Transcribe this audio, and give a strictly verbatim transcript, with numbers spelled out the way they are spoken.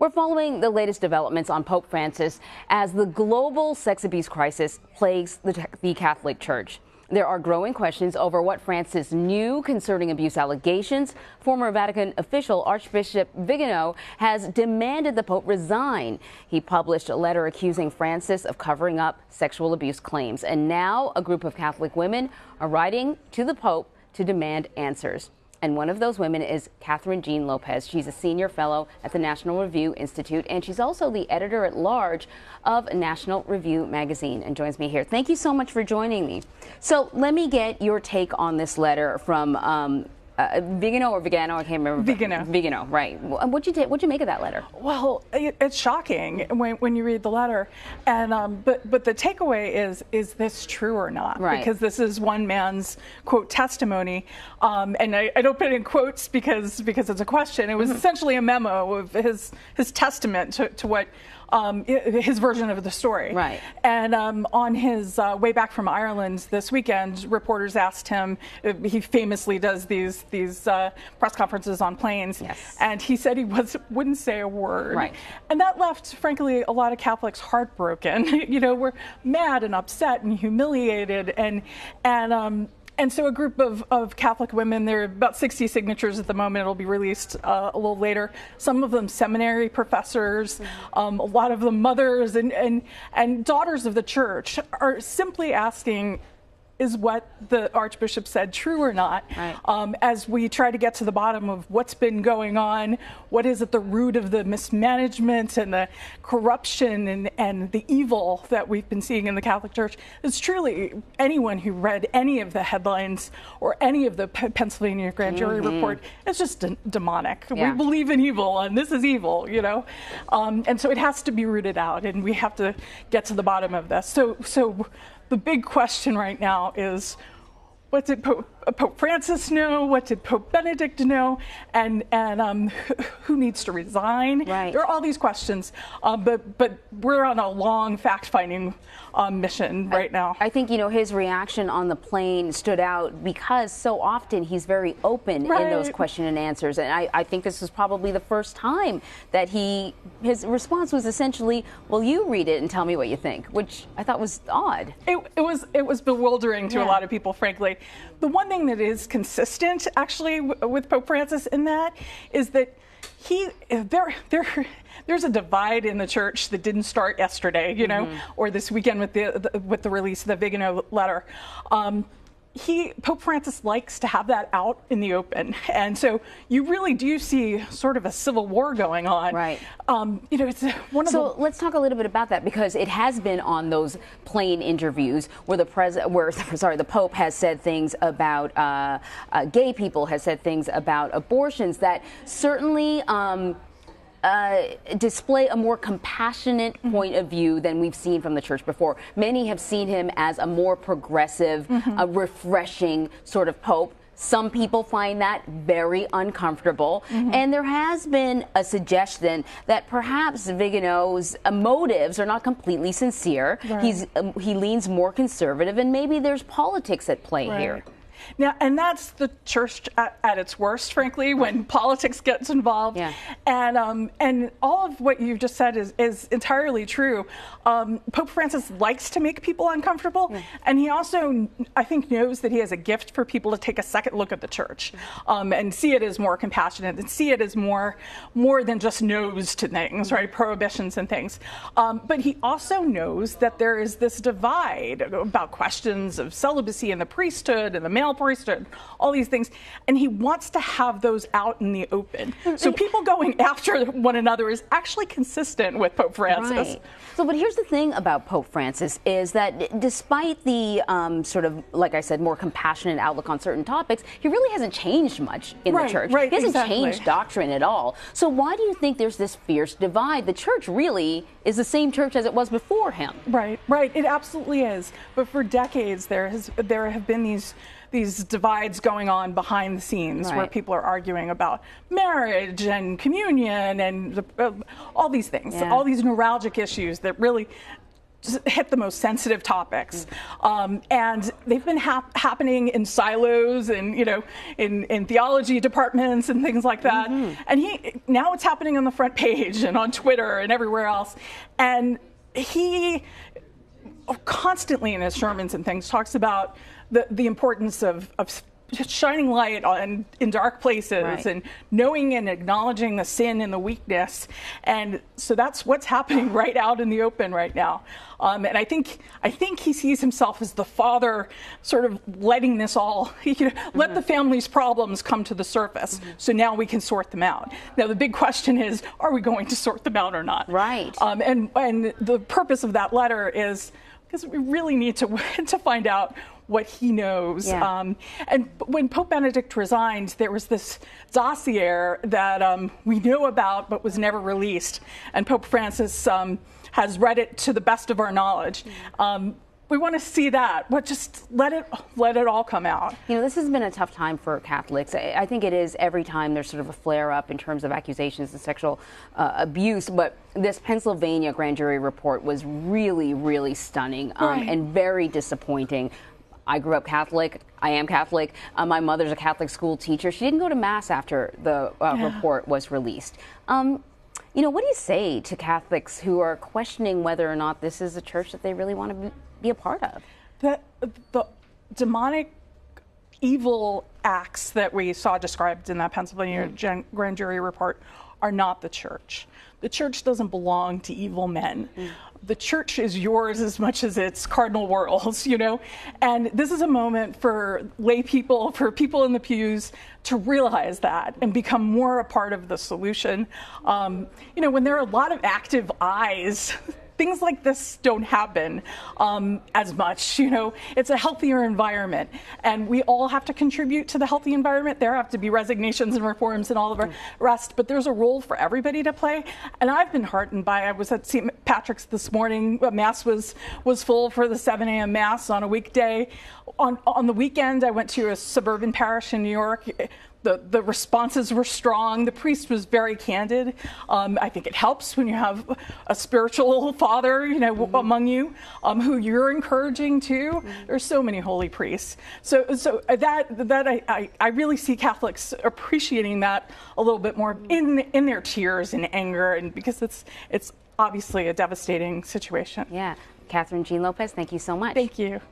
We're following the latest developments on Pope Francis as the global sex abuse crisis plagues the, the Catholic Church. There are growing questions over what Francis knew concerning abuse allegations. Former Vatican official Archbishop Vigano has demanded the Pope resign. He published a letter accusing Francis of covering up sexual abuse claims. And now a group of Catholic women are writing to the Pope to demand answers. And one of those women is Kathryn Jean Lopez. She's a senior fellow at the National Review Institute, and she's also the editor-at-large of National Review Magazine and joins me here. Thank you so much for joining me. So let me get your take on this letter from um, uh, Vigano or Vigano, I can't remember. Vigano. Vigano, right. What'd you, what'd you make of that letter? Well, it, it's shocking when, when you read the letter. And um, but, but the takeaway is, is this true or not? Right. Because this is one man's, quote, testimony. Um, and I, I don't put it in quotes because because it's a question. It was mm-hmm. essentially a memo of his, his testament to, to what um, his version of the story. Right. And um, on his uh, way back from Ireland this weekend, reporters asked him, he famously does these these uh, press conferences on planes, yes. and he said he was, wouldn't say a word. Right. And that left, frankly, a lot of Catholics heartbroken. You know, we're mad and upset and humiliated, and and um, and so a group of, of Catholic women, there are about sixty signatures at the moment. It'll be released uh, a little later. Some of them seminary professors, um, a lot of them mothers and, and, and daughters of the church, are simply asking, is what the Archbishop said true or not? Right. Um, as we try to get to the bottom of what's been going on, what is at the root of the mismanagement and the corruption and, and the evil that we've been seeing in the Catholic Church. It's truly, anyone who read any of the headlines or any of the P Pennsylvania grand jury mm-hmm. report, it's just de demonic. Yeah. We believe in evil, and this is evil, you know? Um, and so it has to be rooted out, and we have to get to the bottom of this. So, so the big question right now is, what did Pope, Pope Francis know? What did Pope Benedict know? And and um, who needs to resign? Right. There are all these questions, uh, but but we're on a long fact-finding uh, mission right I, now. I think you know his reaction on the plane stood out because so often he's very open right. in those question and answers, and I, I think this was probably the first time that he his response was essentially, "Well, you read it and tell me what you think," which I thought was odd. It, it was it was bewildering to yeah. a lot of people, frankly. The one thing that is consistent, actually, with Pope Francis in that is that he there there there's a divide in the church that didn't start yesterday, you know, mm-hmm. or this weekend with the, the with the release of the Vigano letter. Um, He, Pope Francis likes to have that out in the open, and so you really do see sort of a civil war going on. Right. Um, you know, it's one of. So the let's talk a little bit about that, because it has been on those plane interviews where the pres where sorry, the Pope has said things about uh, uh, gay people, has said things about abortions that certainly. Um, Uh, display a more compassionate mm-hmm. point of view than we've seen from the church before. Many have seen him as a more progressive, mm-hmm. a refreshing sort of pope. Some people find that very uncomfortable. Mm-hmm. And there has been a suggestion that perhaps Vigano's motives are not completely sincere. Right. He's, um, he leans more conservative, and maybe there's politics at play right. here. Now, and that's the church at, at its worst, frankly, when politics gets involved. Yeah. And um, and all of what you just said is, is entirely true. Um, Pope Francis likes to make people uncomfortable. Yeah. And he also, I think, knows that he has a gift for people to take a second look at the church um, and see it as more compassionate and see it as more, more than just no's to things, right, prohibitions and things. Um, but he also knows that there is this divide about questions of celibacy and the priesthood and the male priesthood, all these things, and he wants to have those out in the open. So people going after one another is actually consistent with Pope Francis. Right. So, but here's the thing about Pope Francis is that despite the um, sort of, like I said, more compassionate outlook on certain topics, he really hasn't changed much in right, the church. Right, he hasn't exactly. changed doctrine at all. So why do you think there's this fierce divide? The church really is the same church as it was before him. Right, right. It absolutely is. But for decades, there has there have been these these divides going on behind the scenes right. where people are arguing about marriage and communion and the, uh, all these things, yeah. all these neuralgic issues that really hit the most sensitive topics, um, and they've been hap happening in silos and, you know, in, in theology departments and things like that. Mm-hmm. And he now it's happening on the front page and on Twitter and everywhere else. And he constantly in his sermons and things talks about the the importance of of shining light on in dark places, right, and knowing and acknowledging the sin and the weakness. And so that's what's happening right out in the open right now. Um, and I think I think he sees himself as the father, sort of letting this all, you know, mm-hmm. let the family's problems come to the surface. Mm-hmm. So now we can sort them out. Now the big question is, are we going to sort them out or not? Right. Um, and and the purpose of that letter is because we really need to to find out what he knows. Yeah. Um, and when Pope Benedict resigned, there was this dossier that um, we knew about but was never released. And Pope Francis um, has read it to the best of our knowledge. Um, we want to see that, but just let it let it all come out. You know, this has been a tough time for Catholics. I, I think it is every time there's sort of a flare-up in terms of accusations of sexual uh, abuse, but this Pennsylvania grand jury report was really, really stunning um, right. and very disappointing. I grew up Catholic. I am Catholic. Uh, my mother's a Catholic school teacher. She didn't go to Mass after the uh, yeah. report was released. Um, you know, what do you say to Catholics who are questioning whether or not this is a church that they really want to be, be a part of? The, the demonic evil acts that we saw described in that Pennsylvania mm. gen, grand jury report are not the church. The church doesn't belong to evil men. Mm. The church is yours as much as it's Cardinal Wuerl's, you know? And this is a moment for lay people, for people in the pews to realize that and become more a part of the solution. Um, you know, when there are a lot of active eyes, things like this don't happen um, as much, you know. It's a healthier environment, and we all have to contribute to the healthy environment. There have to be resignations and reforms and all of our rest, but there's a role for everybody to play. And I've been heartened by, I was at Saint Patrick's this morning. Mass was was full for the seven A M Mass on a weekday. On, on the weekend, I went to a suburban parish in New York. The, the responses were strong. The priest was very candid. Um, I think it helps when you have a spiritual father, you know, mm-hmm. among you, um, who you're encouraging too. Mm-hmm. There's so many holy priests. So, so that that I, I, I really see Catholics appreciating that a little bit more in in their tears and anger, and because it's it's obviously a devastating situation. Yeah, Kathryn Jean Lopez, thank you so much. Thank you.